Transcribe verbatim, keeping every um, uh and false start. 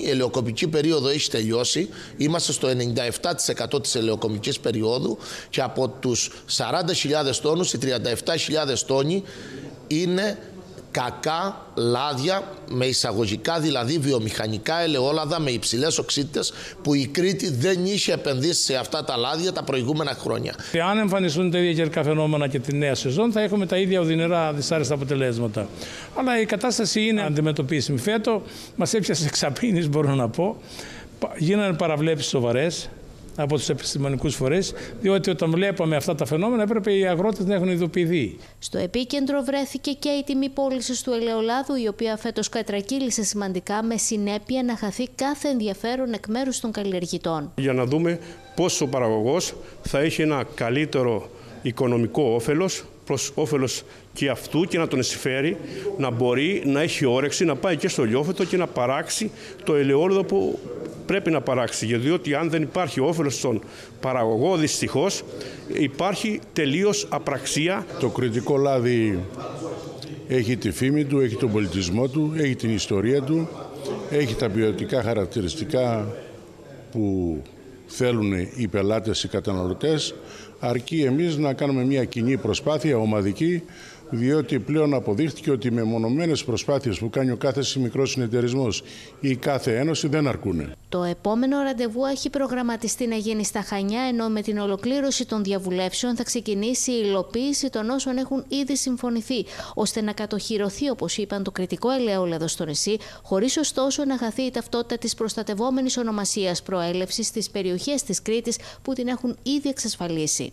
Η ελαιοκομική περίοδο έχει τελειώσει. Είμαστε στο ενενήντα επτά τοις εκατό της ελαιοκομικής περίοδου και από τους σαράντα χιλιάδες τόνους, οι τριάντα επτά χιλιάδες τόνοι είναι κακά λάδια, με εισαγωγικά δηλαδή βιομηχανικά ελαιόλαδα με υψηλές οξύτητες, που η Κρήτη δεν είχε επενδύσει σε αυτά τα λάδια τα προηγούμενα χρόνια. Αν εμφανιστούν τα ίδια καιρικά φαινόμενα και τη νέα σεζόν, θα έχουμε τα ίδια οδυνηρά δυσάρεστα αποτελέσματα. Αλλά η κατάσταση είναι αντιμετωπίσιμη. Φέτο μας έπιασε εξαπίνης, μπορώ να πω. Γίνανε παραβλέψεις σοβαρές από τους επιστημονικούς φορείς, διότι όταν βλέπαμε αυτά τα φαινόμενα έπρεπε οι αγρότες να έχουν ειδοποιηθεί. Στο επίκεντρο βρέθηκε και η τιμή πώλησης του ελαιολάδου, η οποία φέτος κατρακύλησε σημαντικά, με συνέπεια να χαθεί κάθε ενδιαφέρον εκ μέρους των καλλιεργητών. Για να δούμε πώς ο παραγωγός θα έχει ένα καλύτερο οικονομικό όφελος, προς όφελος και αυτού, και να τον συμφέρει να μπορεί να έχει όρεξη να πάει και στο λιόφωτο και να παράξει το ελαιόλαδο που πρέπει να παράξει. Διότι αν δεν υπάρχει όφελος στον παραγωγό, δυστυχώς υπάρχει τελείως απραξία. Το κρητικό λάδι έχει τη φήμη του, έχει τον πολιτισμό του, έχει την ιστορία του, έχει τα ποιοτικά χαρακτηριστικά που θέλουν οι πελάτες, οι καταναλωτές, αρκεί εμείς να κάνουμε μια κοινή προσπάθεια, ομαδική, διότι πλέον αποδείχθηκε ότι οι μεμονωμένες προσπάθειες που κάνει ο κάθε μικρός συνεταιρισμός ή κάθε ένωση δεν αρκούν. Το επόμενο ραντεβού έχει προγραμματιστεί να γίνει στα Χανιά, ενώ με την ολοκλήρωση των διαβουλεύσεων θα ξεκινήσει η υλοποίηση των όσων έχουν ήδη συμφωνηθεί, ώστε να κατοχυρωθεί, όπως είπαν, το κρητικό ελαιόλαδο στο νησί, χωρίς ωστόσο να χαθεί η ταυτότητα της προστατευόμενης ονομασίας προέλευσης στις περιοχές της Κρήτης που την έχουν ήδη εξασφαλίσει.